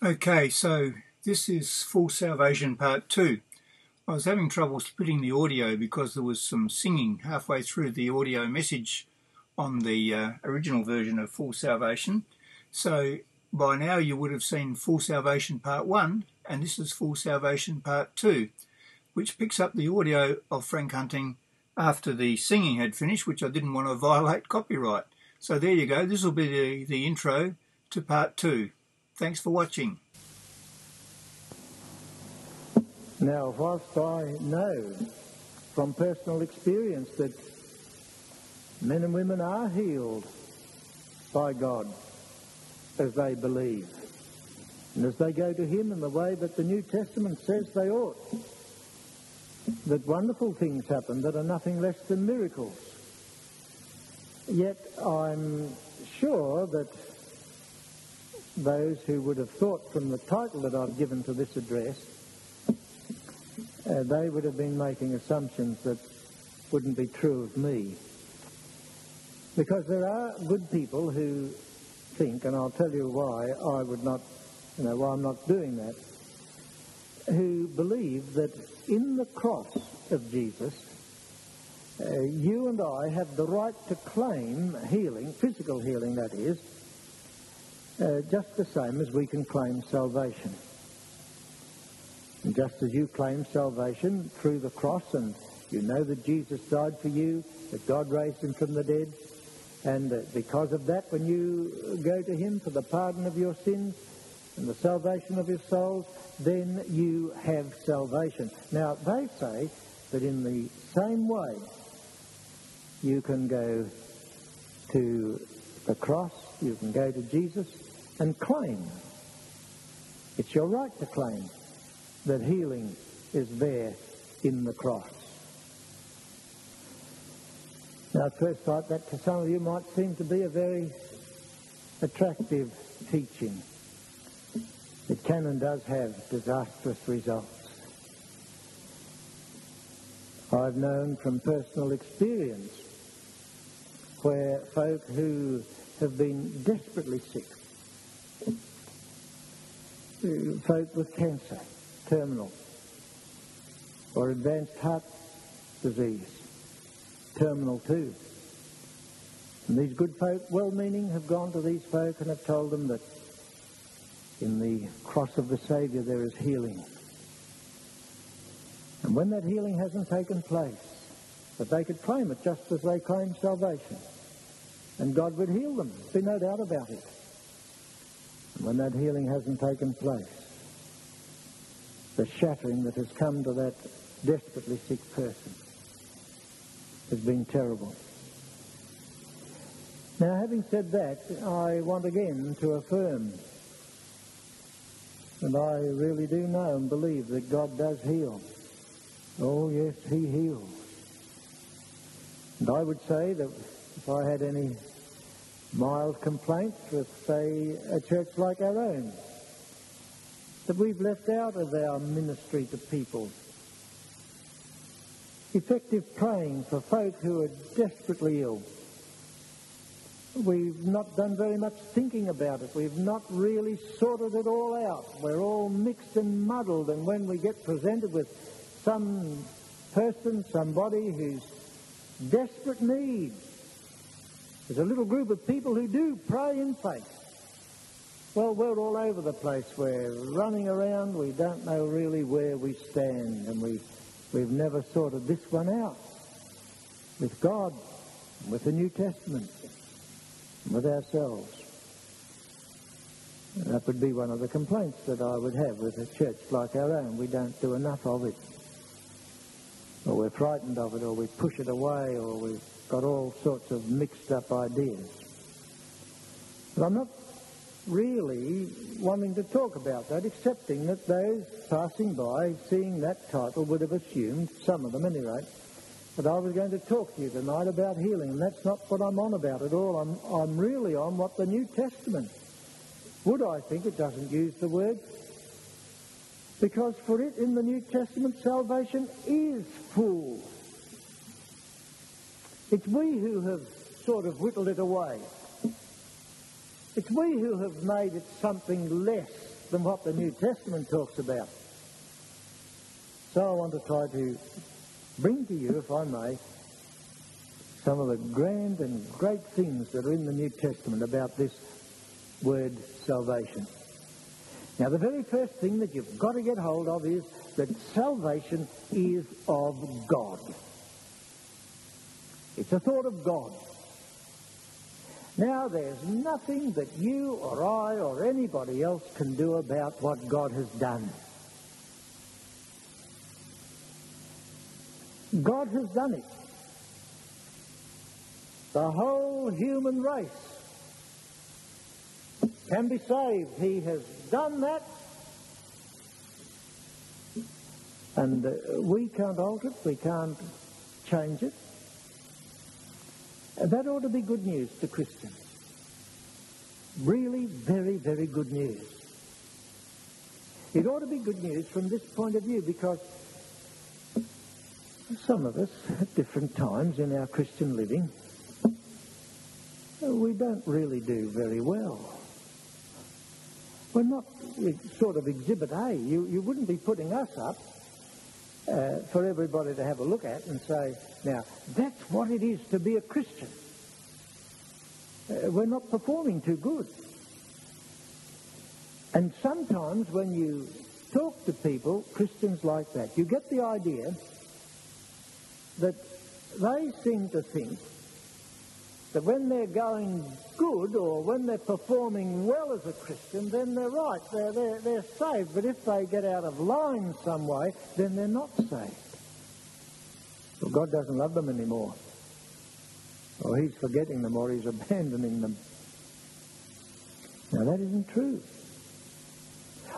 Okay, so this is Full Salvation Part 2. I was having trouble splitting the audio because there was some singing halfway through the audio message on the original version of Full Salvation. So by now you would have seen Full Salvation Part 1, and this is Full Salvation Part 2, which picks up the audio of Frank Hunting after the singing had finished, which I didn't want to violate copyright. So there you go, this will be the intro to Part 2. Thanks for watching. Now, whilst I know from personal experience that men and women are healed by God as they believe and as they go to Him in the way that the New Testament says they ought, that wonderful things happen that are nothing less than miracles, yet I'm sure that those who would have thought from the title that I've given to this address, they would have been making assumptions that wouldn't be true of me. Because there are good people who think, and I'll tell you why I would not, why I'm not doing that, who believe that in the cross of Jesus, you and I have the right to claim healing, physical healing that is, just the same as we can claim salvation. And just as you claim salvation through the cross, and you know that Jesus died for you, that God raised him from the dead, and because of that, when you go to him for the pardon of your sins and the salvation of your souls, then you have salvation. Now, they say that in the same way, you can go to the cross, you can go to Jesus and claim. It's your right to claim that healing is there in the cross. Now, at first sight, that to some of you might seem to be a very attractive teaching. It can and does have disastrous results. I've known from personal experience where folk who have been desperately sick, folk with cancer, terminal, or advanced heart disease, terminal too. And these good folk, well-meaning, have gone to these folk and have told them that in the cross of the Saviour there is healing. And when that healing hasn't taken place, that they could claim it just as they claim salvation, and God would heal them. There's been no doubt about it. And when that healing hasn't taken place, the shattering that has come to that desperately sick person has been terrible. Now, having said that, I want again to affirm, and I really do know and believe that God does heal. Oh, yes, He heals. And I would say that if I had any mild complaints with, say, a church like our own, that we've left out of our ministry to people, effective praying for folk who are desperately ill. We've not done very much thinking about it. We've not really sorted it all out. We're all mixed and muddled, and when we get presented with some person, somebody who's desperate need, there's a little group of people who do pray in faith. Well, we're all over the place. We're running around. We don't know really where we stand, and we've never sorted this one out with God, with the New Testament, and with ourselves. And that would be one of the complaints that I would have with a church like our own. We don't do enough of it, or we're frightened of it, or we push it away, or we've got all sorts of mixed up ideas. But I'm not really wanting to talk about that, accepting that those passing by, seeing that title, would have assumed, some of them anyway, that I was going to talk to you tonight about healing, and that's not what I'm on about at all. I'm really on what the New Testament would, I think. It doesn't use the word, because for it, in the New Testament, salvation is full. It's we who have sort of whittled it away. It's we who have made it something less than what the New Testament talks about. So I want to try to bring to you, if I may, some of the grand and great things that are in the New Testament about this word salvation. Now, the very first thing that you've got to get hold of is that salvation is of God. It's a thought of God. Now, there's nothing that you or I or anybody else can do about what God has done. God has done it. The whole human race can be saved. He has done that. And we can't alter it. We can't change it. That ought to be good news to Christians. Really very, very good news. It ought to be good news from this point of view, because some of us at different times in our Christian living, we don't really do very well. We're not sort of Exhibit A. You wouldn't be putting us up for everybody to have a look at and say, now, that's what it is to be a Christian. We're not performing too good. And sometimes when you talk to people, Christians like that, you get the idea that they seem to think that when they're going good or when they're performing well as a Christian, then they're right, they're saved. But if they get out of line some way, then they're not saved. Well, God doesn't love them anymore. Or He's forgetting them, or He's abandoning them. Now, that isn't true.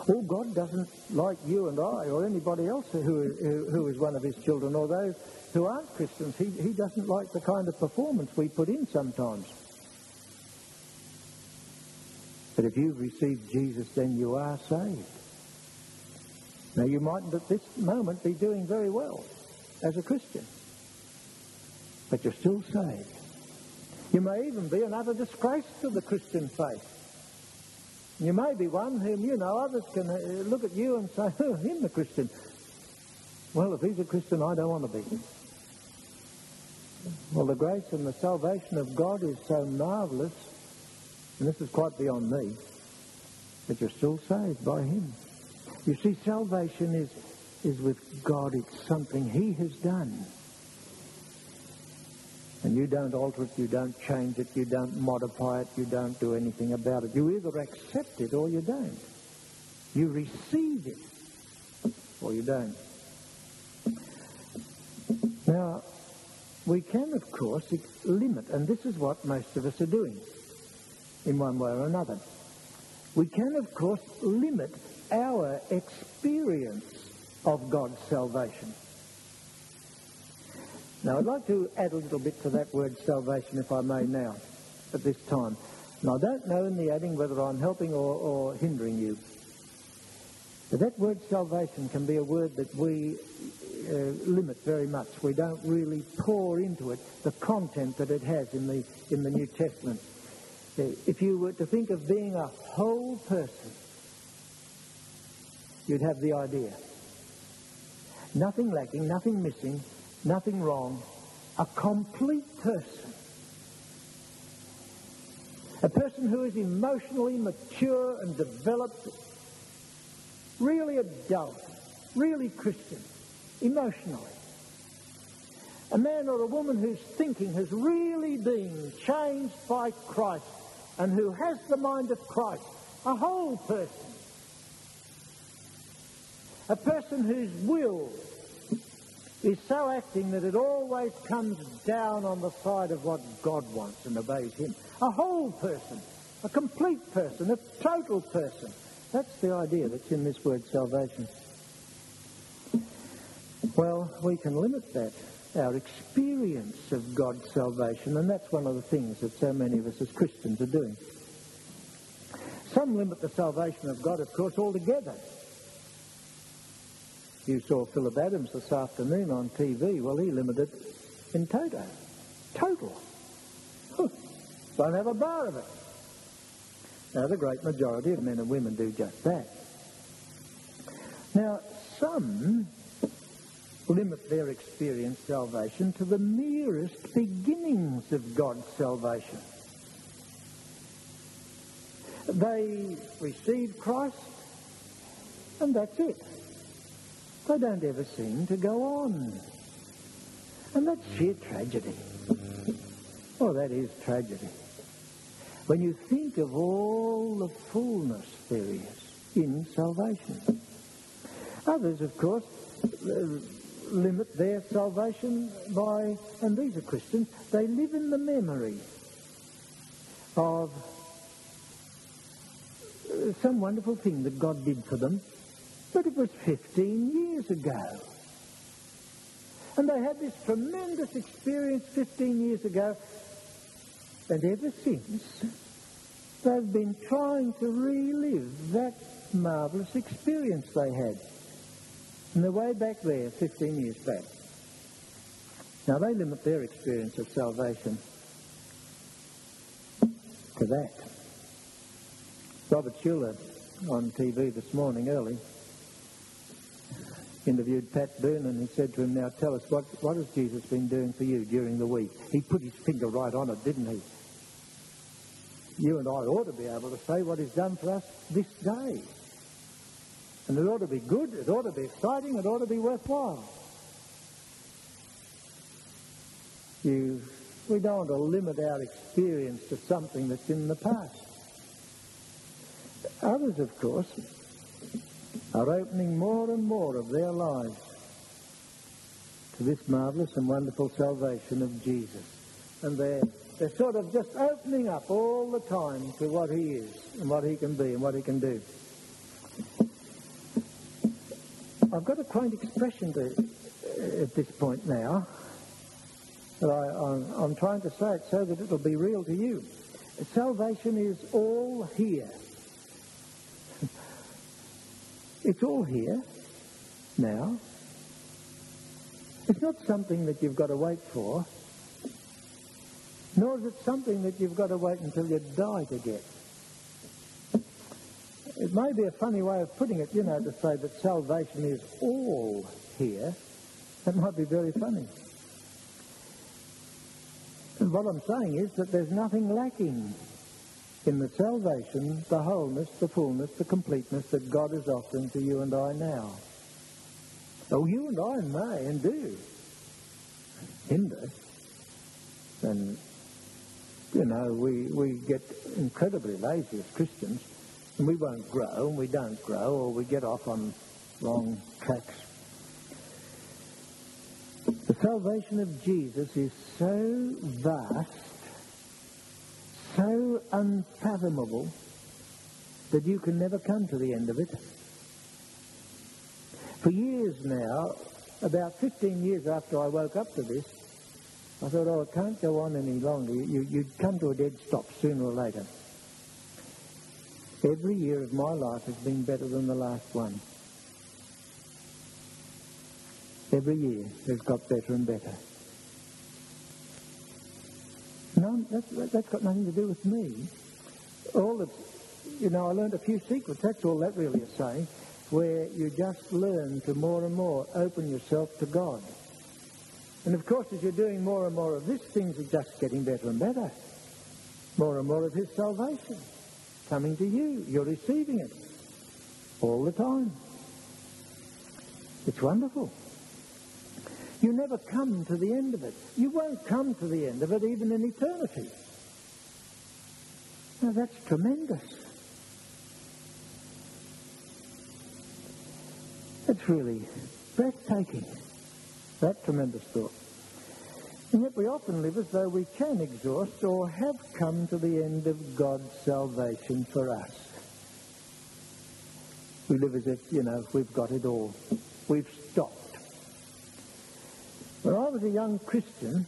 Oh, God doesn't like you and I or anybody else who is one of His children, or those who aren't Christians. He doesn't like the kind of performance we put in sometimes. But if you've received Jesus, then you are saved. Now, you mightn't at this moment be doing very well as a Christian, but you're still saved. You may even be an utter disgrace to the Christian faith. You may be one whom, you know, others can look at you and say, oh, him, the Christian. Well, if he's a Christian, I don't want to be. Well, the grace and the salvation of God is so marvellous, and this is quite beyond me, that you're still saved by Him. You see, salvation is with God. It's something He has done. And you don't alter it, you don't change it, you don't modify it, you don't do anything about it. You either accept it or you don't. You receive it or you don't. Now, we can, of course, limit, and this is what most of us are doing in one way or another. We can, of course, limit our experience of God's salvation. Now, I'd like to add a little bit to that word salvation, if I may, now, at this time. And I don't know in the adding whether I'm helping or hindering you. But that word salvation can be a word that we limit very much. We don't really pour into it the content that it has in the New Testament. If you were to think of being a whole person, you'd have the idea. Nothing lacking, nothing missing, nothing wrong. A complete person. A person who is emotionally mature and developed, really adult, really Christian, emotionally. A man or a woman whose thinking has really been changed by Christ and who has the mind of Christ. A whole person. A person whose will is so acting that it always comes down on the side of what God wants and obeys Him. A whole person, a complete person, a total person. That's the idea that's in this word salvation. Well, we can limit that, our experience of God's salvation, and that's one of the things that so many of us as Christians are doing. Some limit the salvation of God, of course, altogether. You saw Philip Adams this afternoon on TV. Well, he limited in toto. Total. Don't have a bar of it. Now, the great majority of men and women do just that. Now, some limit their experience salvation to the merest beginnings of God's salvation. They receive Christ, and that's it. They don't ever seem to go on. And that's sheer tragedy. Oh, that is tragedy. When you think of all the fullness there is in salvation. Others, of course, limit their salvation by, and these are Christians, they live in the memory of some wonderful thing that God did for them, but it was 15 years ago. And they had this tremendous experience 15 years ago, and ever since, they've been trying to relive that marvellous experience they had on the way back there 15 years back. Now, they limit their experience of salvation to that. Robert Shuler, on TV this morning early, interviewed Pat Boone, and he said to him, "Now tell us, what has Jesus been doing for you during the week?" He put his finger right on it, didn't he? You and I ought to be able to say what he's done for us this day. And it ought to be good, it ought to be exciting, it ought to be worthwhile. We don't want to limit our experience to something that's in the past. Others, of course, are opening more and more of their lives to this marvellous and wonderful salvation of Jesus. And they're sort of just opening up all the time to what he is and what he can be and what he can do. I've got a quaint expression at this point now, but I'm trying to say it so that it'll be real to you. Salvation is all here. It's all here now. It's not something that you've got to wait for, nor is it something that you've got to wait until you die to get. It may be a funny way of putting it, you know, to say that salvation is all here. That might be very funny. And what I'm saying is that there's nothing lacking in the salvation, the wholeness, the fullness, the completeness that God is offering to you and I now. Though you and I may and do hinder, and, you know, we get incredibly lazy as Christians, and we won't grow, and we don't grow, or we get off on wrong tracks. The salvation of Jesus is so vast, so unfathomable, that you can never come to the end of it. For years now, about 15 years after I woke up to this, I thought, oh, it can't go on any longer. You'd come to a dead stop sooner or later. Every year of my life has been better than the last one. Every year it's got better and better. No, that's got nothing to do with me. I learned a few secrets, that's all that really is saying, where you just learn to more and more open yourself to God. And of course, as you're doing more and more of this, things are just getting better and better. More and more of his salvation coming to you. You're receiving it all the time. It's wonderful. You never come to the end of it. You won't come to the end of it even in eternity. Now, that's tremendous. It's really breathtaking, that tremendous thought. And yet we often live as though we can exhaust or have come to the end of God's salvation for us. We live as if, you know, we've got it all. We've stopped. When I was a young Christian,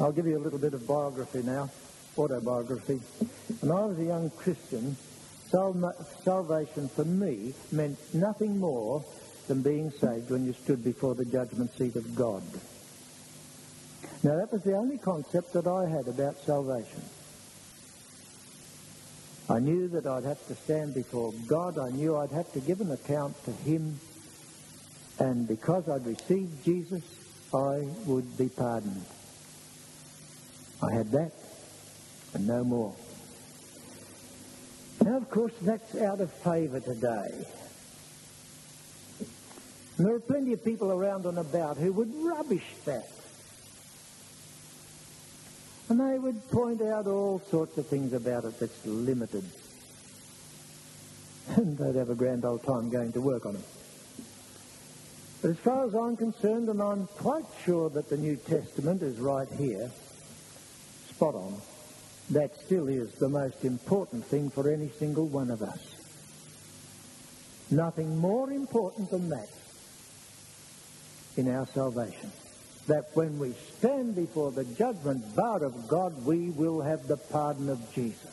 I'll give you a little bit of biography now, autobiography. When I was a young Christian, salvation for me meant nothing more than being saved when you stood before the judgment seat of God. Now, that was the only concept that I had about salvation. I knew that I'd have to stand before God. I knew I'd have to give an account to Him. And because I'd received Jesus, I would be pardoned. I had that and no more. Now, of course, that's out of favour today. And there are plenty of people around and about who would rubbish that. And they would point out all sorts of things about it that's limited. And they'd have a grand old time going to work on it. But as far as I'm concerned, and I'm quite sure that the New Testament is right here, spot on, that still is the most important thing for any single one of us. Nothing more important than that in our salvation. That when we stand before the judgment bar of God, we will have the pardon of Jesus.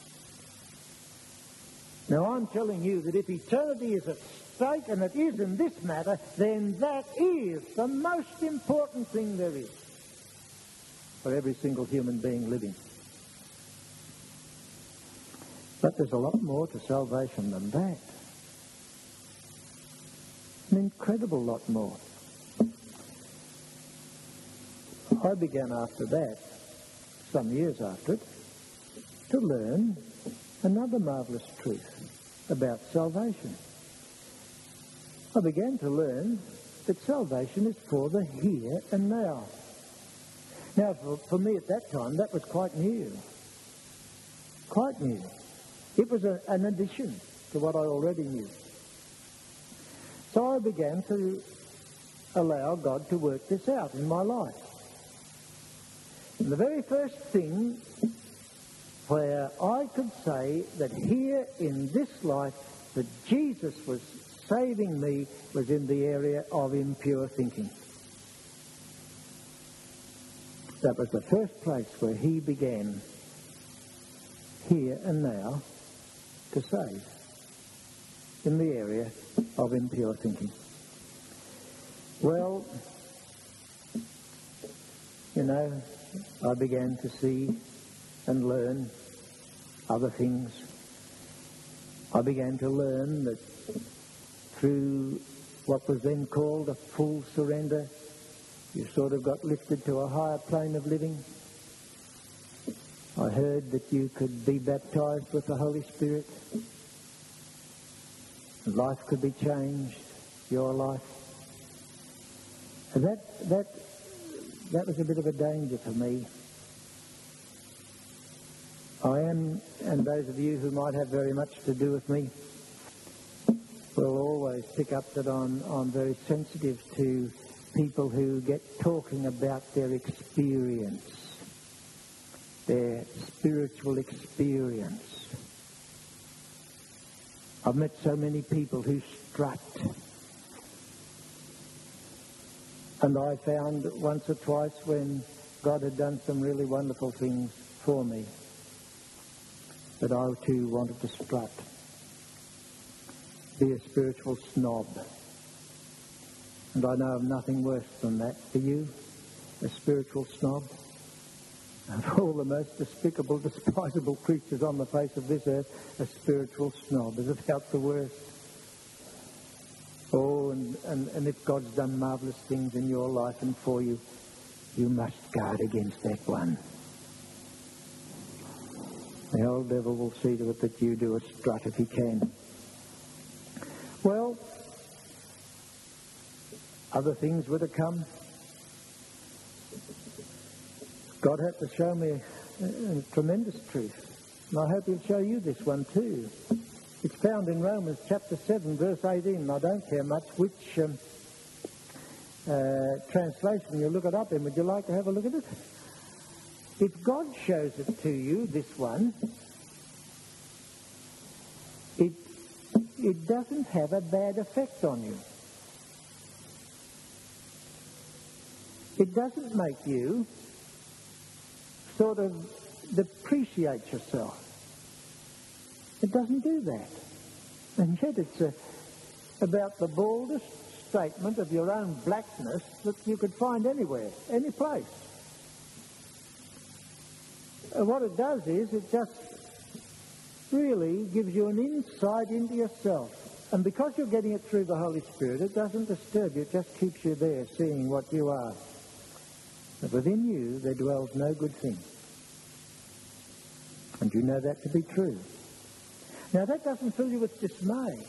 Now, I'm telling you that if eternity is at stake, and it is in this matter, then that is the most important thing there is for every single human being living. But there's a lot more to salvation than that. An incredible lot more. I began after that, some years after it, to learn another marvellous truth about salvation. I began to learn that salvation is for the here and now. Now, for me at that time, that was quite new. Quite new. It was an addition to what I already knew. So I began to allow God to work this out in my life. And the very first thing where I could say that here in this life that Jesus was saving me was in the area of impure thinking. That was the first place where He began, here and now, to save, in the area of impure thinking. Well, you know, I began to see and learn other things. I began to learn that through what was then called a full surrender, you sort of got lifted to a higher plane of living. I heard that you could be baptised with the Holy Spirit. Life could be changed, your life. And that was a bit of a danger for me. I am, and those of you who might have very much to do with me, will always pick up that I'm very sensitive to people who get talking about their experience, their spiritual experience. I've met so many people who strut. And I found once or twice when God had done some really wonderful things for me that I too wanted to strut, be a spiritual snob. And I know of nothing worse than that for you, a spiritual snob. Of all the most despicable, despisable creatures on the face of this earth, a spiritual snob is about the worst. Oh, and if God's done marvellous things in your life and for you, you must guard against that one. The old devil will see to it that you do a strut if he can. Well, other things were to come. God had to show me a tremendous truth. And I hope He'll show you this one too. It's found in Romans chapter 7, verse 18. I don't care much which translation you look it up in. Would you like to have a look at it? If God shows it to you, this one, it doesn't have a bad effect on you. It doesn't make you sort of depreciate yourself. It doesn't do that. And yet it's about the baldest statement of your own blackness that you could find anywhere, any place. What it does is it just really gives you an insight into yourself. And because you're getting it through the Holy Spirit, it doesn't disturb you, it just keeps you there seeing what you are. But within you there dwells no good thing. And you know that to be true. Now that doesn't fill you with dismay.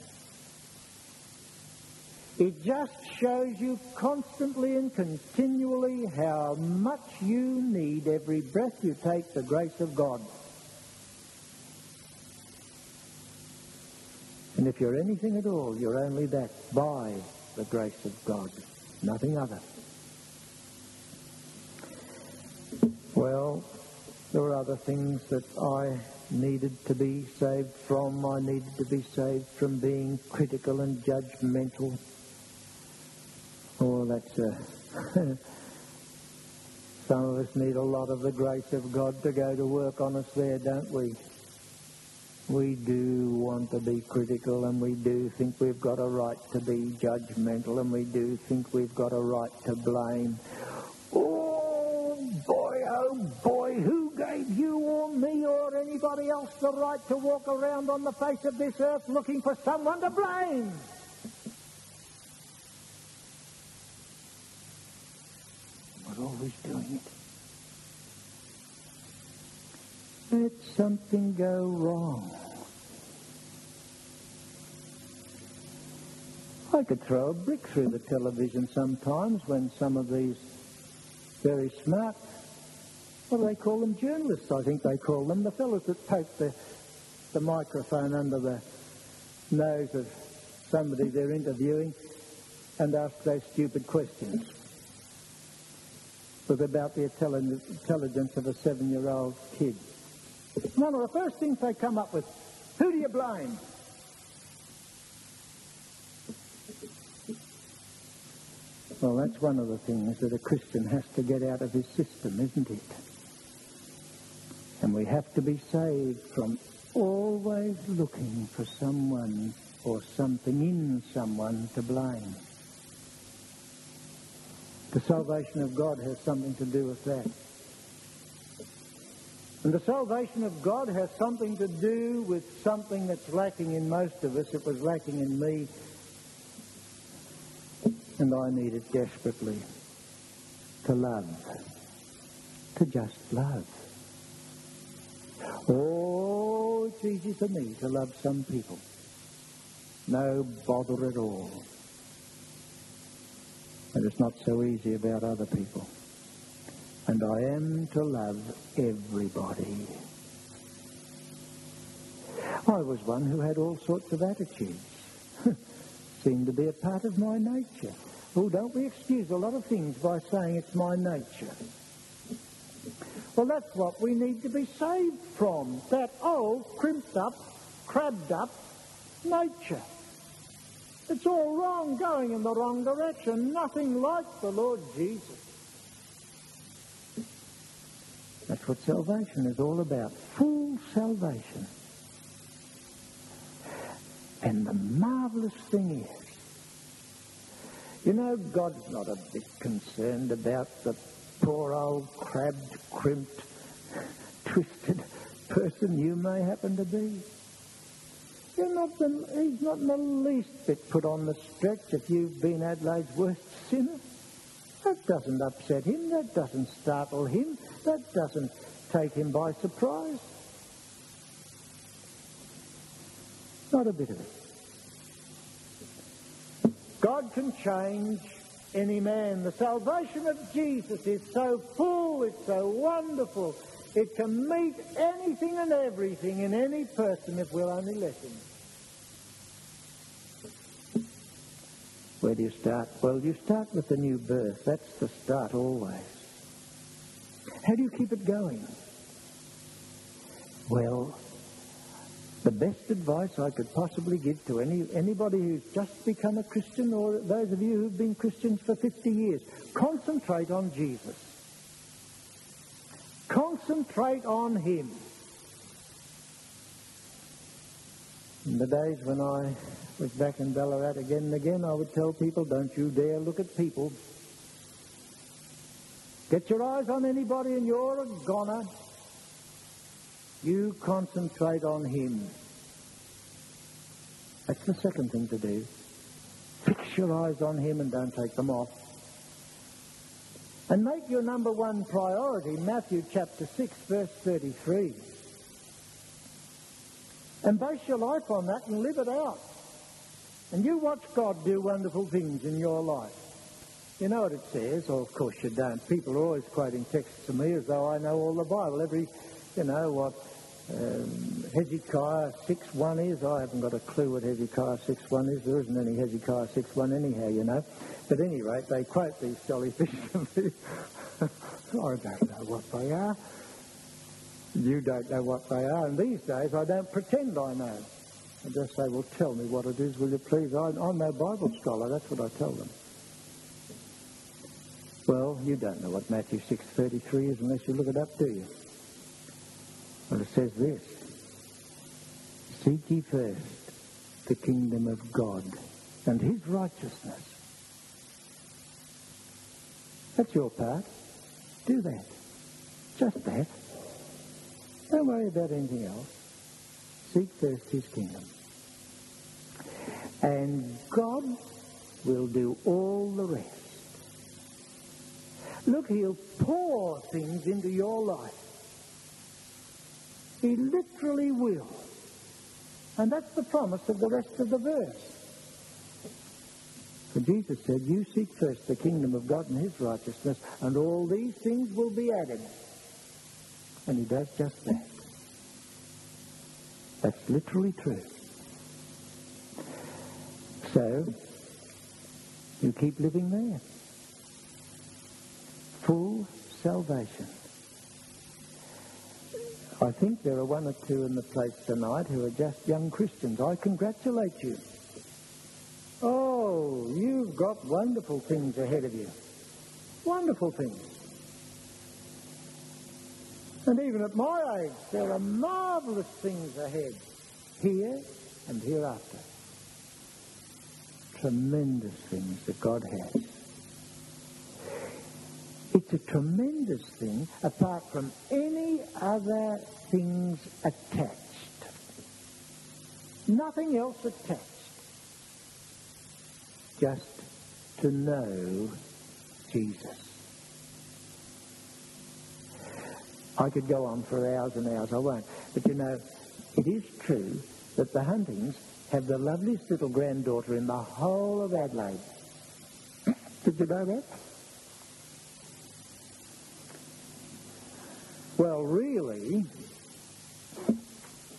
It just shows you constantly and continually how much you need every breath you take the grace of God. And if you're anything at all, you're only that by the grace of God, nothing other. Well, there were other things that I needed to be saved from. I needed to be saved from being critical and judgmental. Oh, that's some of us need a lot of the grace of God to go to work on us there, don't we? We do want to be critical, and we do think we've got a right to be judgmental, and we do think we've got a right to blame. Oh boy, who gave you or me or anybody else the right to walk around on the face of this earth looking for someone to blame? We're always doing it. Let something go wrong. I could throw a brick through the television sometimes when some of these very smart, what do they call them, journalists, I think they call them, the fellows that poke the microphone under the nose of somebody they're interviewing and ask those stupid questions with about the intelligence of a 7-year-old kid. One of the first things they come up with, who do you blame? Well, that's one of the things that a Christian has to get out of his system, isn't it? And we have to be saved from always looking for someone or something in someone to blame. The salvation of God has something to do with that. And the salvation of God has something to do with something that's lacking in most of us. It was lacking in me, and I need it desperately. To love. To just love. Oh, it's easy for me to love some people. No bother at all. But it's not so easy about other people. And I am to love everybody. I was one who had all sorts of attitudes. Seemed to be a part of my nature. Well, don't we excuse a lot of things by saying it's my nature? Well, that's what we need to be saved from, that old, crimped up, crabbed up nature. It's all wrong, going in the wrong direction, nothing like the Lord Jesus. That's what salvation is all about, full salvation. And the marvellous thing is, you know, God's not a bit concerned about the poor old crabbed, crimped, twisted person you may happen to be. He's not in the least bit put on the stretch if you've been Adelaide's worst sinner. That doesn't upset him, that doesn't startle him, that doesn't take him by surprise. Not a bit of it. God can change any man. The salvation of Jesus is so full, it's so wonderful. It can meet anything and everything in any person if we'll only let him. Where do you start? Well, you start with the new birth. That's the start always. How do you keep it going? Well, the best advice I could possibly give to anybody who's just become a Christian, or those of you who've been Christians for 50 years, concentrate on Jesus. Concentrate on him. In the days when I was back in Ballarat again and again, I would tell people, don't you dare look at people. Get your eyes on anybody and you're a goner. You concentrate on Him. That's the second thing to do. Fix your eyes on Him and don't take them off. And make your number one priority, Matthew chapter 6, verse 33. And base your life on that and live it out. And you watch God do wonderful things in your life. You know what it says? Or, of course you don't. People are always quoting texts to me as though I know all the Bible. Every, you know, what Hezekiah 6:1 is. I haven't got a clue what Hezekiah 6:1 is. There isn't any Hezekiah 6:1 anyhow, you know. But at any rate, they quote these jellyfish to me. I don't know what they are. You don't know what they are. And these days, I don't pretend I know. I just say, well, tell me what it is, will you please? I'm no Bible scholar. That's what I tell them. Well, you don't know what Matthew 6:33 is unless you look it up, do you? Well, it says this. Seek ye first the kingdom of God and His righteousness. That's your part. Do that. Just that. Don't worry about anything else. Seek first His kingdom. And God will do all the rest. Look, He'll pour things into your life. He literally will. And that's the promise of the rest of the verse. For Jesus said, you seek first the kingdom of God and His righteousness, and all these things will be added. And He does just that. That's literally true. So, you keep living there. Full salvation. I think there are one or two in the place tonight who are just young Christians. I congratulate you. Oh, you've got wonderful things ahead of you. Wonderful things. And even at my age, there are marvellous things ahead, here and hereafter. Tremendous things that God has. It's a tremendous thing apart from any other things attached. Nothing else attached. Just to know Jesus. I could go on for hours and hours, I won't. But you know, it is true that the Huntings have the loveliest little granddaughter in the whole of Adelaide. Did you know that? Well, really,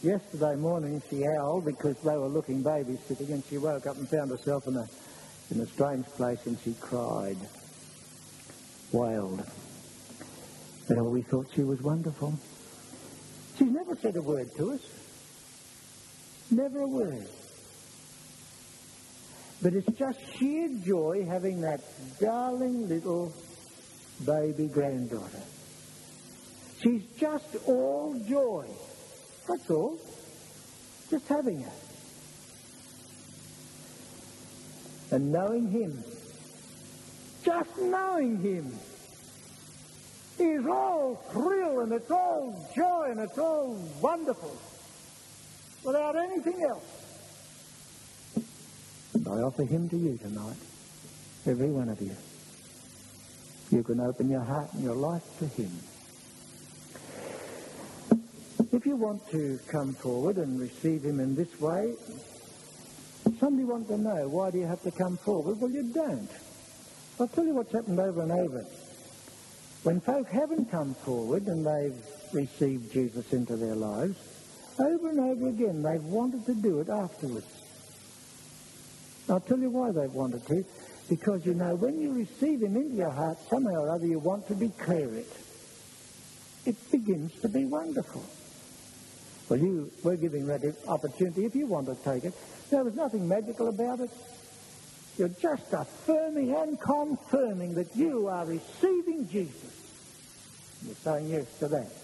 yesterday morning she howled because they were looking babysitting, and she woke up and found herself in a strange place, and she cried, wailed. But oh, we thought she was wonderful. She's never said a word to us. Never a word. But it's just sheer joy having that darling little baby granddaughter. She's just all joy. That's all. Just having her. And knowing Him. Just knowing Him. He's all thrill, and it's all joy, and it's all wonderful. Without anything else. And I offer Him to you tonight. Every one of you. You can open your heart and your life to Him. If you want to come forward and receive Him in this way, somebody wants to know, why do you have to come forward? Well, you don't. I'll tell you what's happened over and over. When folk haven't come forward and they've received Jesus into their lives, over and over again they've wanted to do it afterwards. I'll tell you why they've wanted to. Because, you know, when you receive Him into your heart, somehow or other you want to declare it. It begins to be wonderful. Well, we're giving that opportunity if you want to take it. There was nothing magical about it. You're just affirming and confirming that you are receiving Jesus. You're saying yes to that.